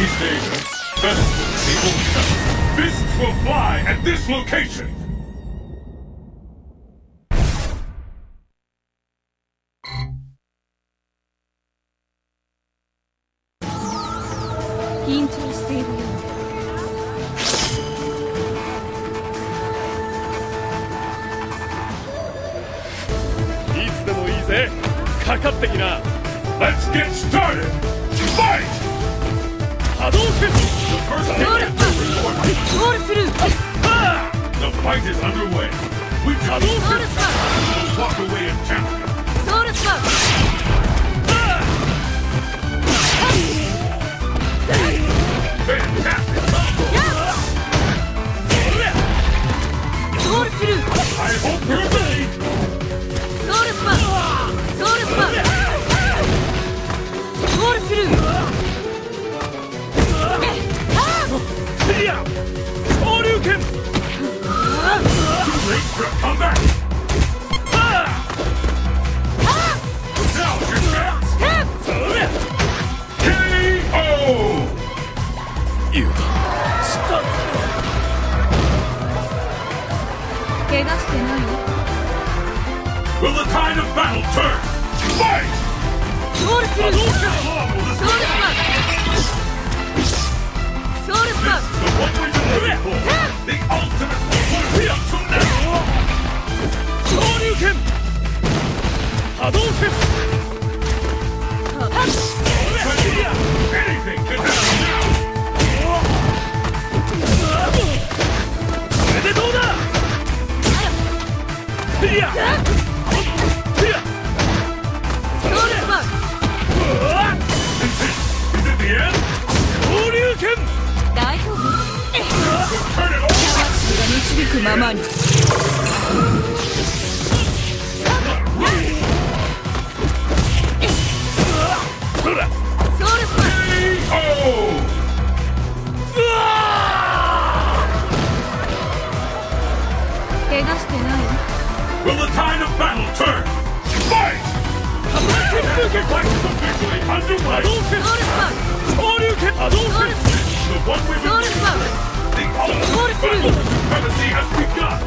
These days, benefits. Fists will fly at this location! Let's get started! Fight! The first hit. The fight is underway. We can walk away in champion. Fantastic! I hope you're come back! Now get back! K.O. You stop! Will the tide of battle turn? Fight! The ultimate warrior! Anything can happen now! Is it the end? Turn it over! Will the tide of battle turn? Fight! The fight is officially underway! The one we've been doing! The ultimate battle for supremacy has begun!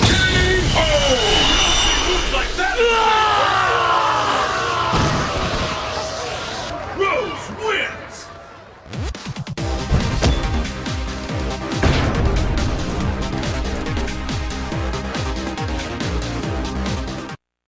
K.O.